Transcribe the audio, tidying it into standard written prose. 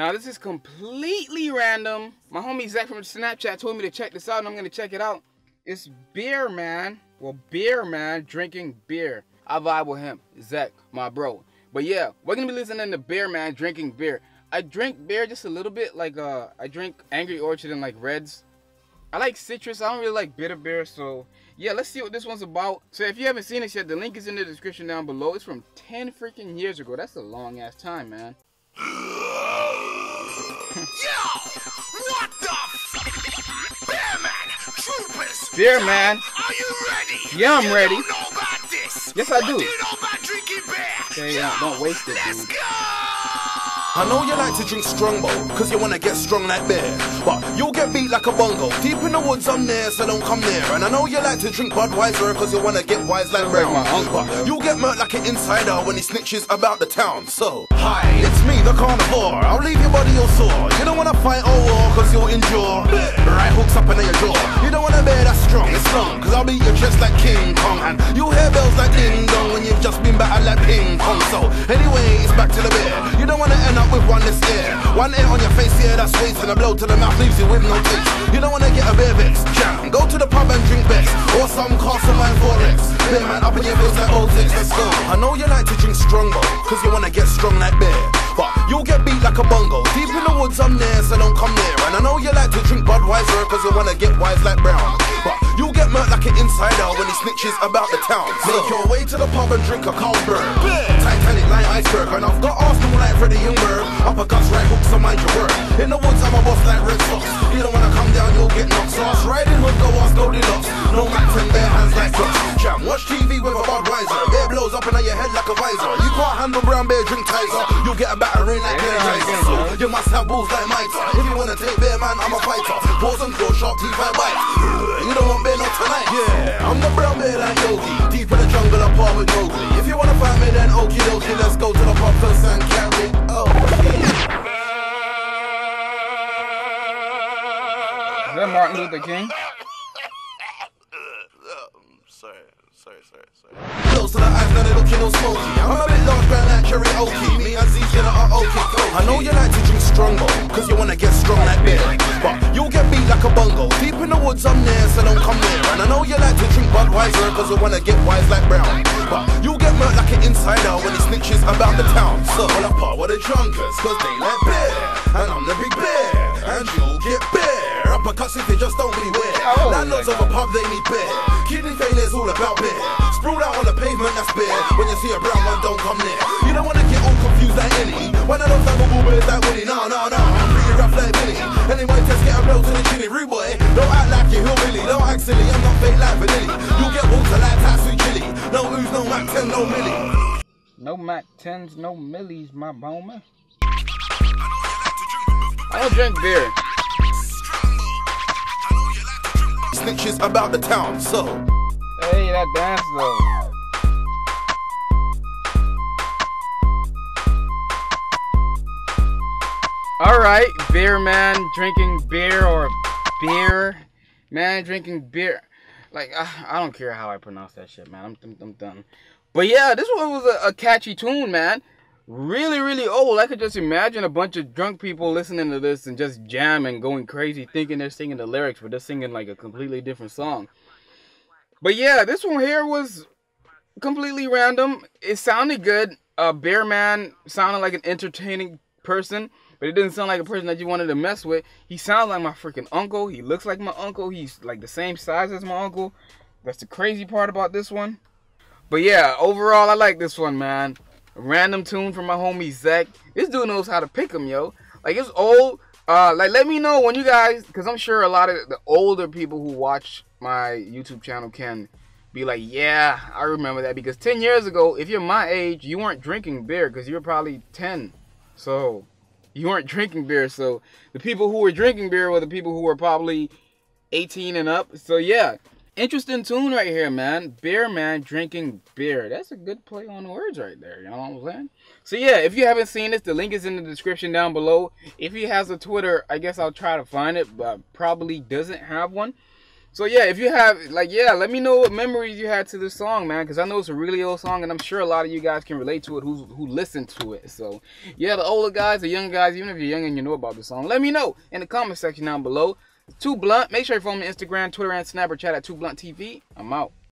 Now this is completely random. My homie Zach from Snapchat told me to check this out, and I'm gonna check it out. It's Bearman, well, Bearman drinking beer. I vibe with him, Zach, my bro. But yeah, we're gonna be listening to Bearman drinking beer. I drink beer just a little bit, like I drink Angry Orchard and like Reds. I like citrus, I don't really like bitter beer, so yeah, let's see what this one's about. So if you haven't seen it yet, the link is in the description down below. It's from 10 freaking years ago. That's a long ass time, man. Yeah! What the f***? Bearman! Troopers! Bearman! Are you ready? Yeah, I'm ready. You don't know about this. Yes, I do. What do you know about drinking beer? Okay, yeah, don't waste it, let's dude. Go! I know you like to drink Strongbow, cause you wanna get strong like beer. But you'll get beat like a bongo, deep in the woods I'm there, so don't come near. And I know you like to drink Budweiser, cause you wanna get wise like Brown. But you'll get murked like an insider when he snitches about the town. So, hi, it's me, the carnivore, I'll leave your body all sore. You don't wanna fight or war, cause you'll endure right hooks up under your jaw. You don't wanna bear that strong, it's long, cause I'll beat your chest like King Kong. And you'll hear bells like ding dong when you've just been battered like ping pong. So, anyway, it's back to the beer. You don't wanna end up with one less ear, one ear on your face, yeah, that's waste, and a blow to the mouth leaves you with no taste. You don't wanna get a beer vex, jam, go to the pub and drink Bex, or some Castlevine Vorex. Bearman up in your face like old six, let's go. I know you like to drink Strongbow, cause you wanna get strong like beer. But you'll get beat like a bongo, deep in the woods I'm there, so don't come near. And I know you like to drink Budweiser, cause you wanna get wise like Brown. But you'll get murked like an insider when he snitches about the town. Make your way to the pub and drink a Coburg, Titanic like iceberg. And I've got Arsenal like Freddie Ljungberg, uppercuts, right hooks, I mind your work. In the woods I'm a boss like Red Sox, you don't wanna come down, you'll get knocked. So ass riding hood, go ask Goldilocks, no Max and bare hands like socks. Jam, watch TV with a Budweiser, beer blows up into your head like a visor. You can't handle brown beer, drink Kaiser, you'll get a battering like Kaiser. So you must have balls like Miter, if you wanna take Bearman, I'm a fighter. Pause and throw sharp teeth like bite, you don't want beer, not tonight. Yeah, I'm the brown bear like Yogi, deep in the jungle apart with Yogi. If you wanna find me then okie dokie, let's go to the pub first and carry oh. Is that Martin Luther King? Sorry. Close to the eyes, now they looking all smoky. I'm a bit large, grand like karaoke. Me and Z's, you know, are okay, go. I know you like to drink Strongbow, cause you wanna get strong like beer. But you'll get beat like a bongo, deep in the woods I'm there, so don't come near. And I know you like to drink Budweiser, cause you wanna get wise like Brown. But you'll get murked like an insider when he snitches about the town. So all up are the drunkers, cause they like beer. And I'm the big beer, and you'll get beer. Uppercuts if they just don't beware. Landlords of a pub, they need beer. Kidney failure's all about beer. Sprawled out on the pavement, that's beer. When you see a brown one, don't come near. You don't wanna get all confused like any. One of those double boobers like Woody. No, I'm pretty rough like Billy. Anyway, just get a blow to the chili. Rude boy, don't act like you hillbilly. Don't act silly, I'm not fake like Vanilli. You get water like Tatsu chili. No ooze, no Mac 10, no milli. No Mac 10s, no millis, my bowman. I don't drink beer. Snitches about the town, so hey, that dance though. Alright, Bearman drinking beer, or beer man drinking beer. Like I don't care how I pronounce that shit, man. I'm done. But yeah, this one was a catchy tune, man. Really old. I could just imagine a bunch of drunk people listening to this and just jamming, going crazy, thinking they're singing the lyrics, but they're singing like a completely different song. But yeah, this one here was completely random. It sounded good. Bearman sounded like an entertaining person, but it didn't sound like a person that you wanted to mess with. He sounds like my freaking uncle. He looks like my uncle. He's like the same size as my uncle. That's the crazy part about this one. But yeah, overall, I like this one, man. Random tune from my homie Zach. This dude knows how to pick them, yo. Like, it's old. Like, let me know when you guys, because I'm sure a lot of the older people who watch my YouTube channel can be like, yeah, I remember that. Because 10 years ago, if you're my age, you weren't drinking beer because you were probably 10. So, you weren't drinking beer. So, the people who were drinking beer were the people who were probably 18 and up. So, yeah. Interesting tune right here, man. Bearman drinking beer. That's a good play on words right there. You know what I'm saying? So yeah, if you haven't seen this, the link is in the description down below. If he has a Twitter, I guess I'll try to find it, but probably doesn't have one. So yeah, if you have, like, yeah, let me know what memories you had to this song, man, because I know it's a really old song, and I'm sure a lot of you guys can relate to it who listened to it. So yeah, the older guys, the young guys, even if you're young and you know about the song, let me know in the comment section down below. Too Blunt. Make sure you follow me on Instagram, Twitter, and Snapchat at TooBluntTV. I'm out.